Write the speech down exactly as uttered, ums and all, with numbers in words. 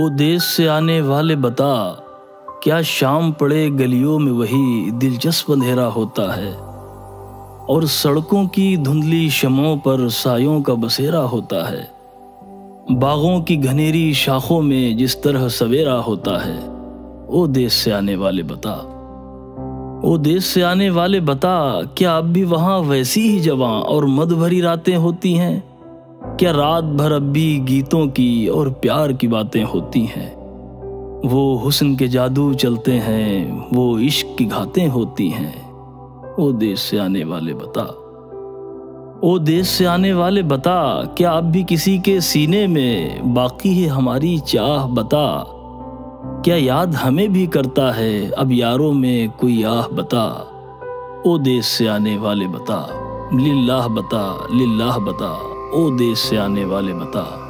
ओ देश से आने वाले बता, क्या शाम पड़े गलियों में वही दिलचस्प अंधेरा होता है और सड़कों की धुंधली शमों पर सायों का बसेरा होता है। बागों की घनेरी शाखों में जिस तरह सवेरा होता है, ओ देश से आने वाले बता। ओ देश से आने वाले बता, क्या अब भी वहाँ वैसी ही जवां और मद भरी रातें होती हैं? क्या रात भर अब भी गीतों की और प्यार की बातें होती हैं? वो हुस्न के जादू चलते हैं, वो इश्क की घातें होती हैं। ओ देश से आने वाले बता। ओ देश से आने वाले बता, क्या अब भी किसी के सीने में बाकी है हमारी चाह बता? क्या याद हमें भी करता है अब यारों में कोई आह बता? ओ देश से आने वाले बता, लिल्लाह बता, लिल्लाह बता, ओ देश से आने वाले बता।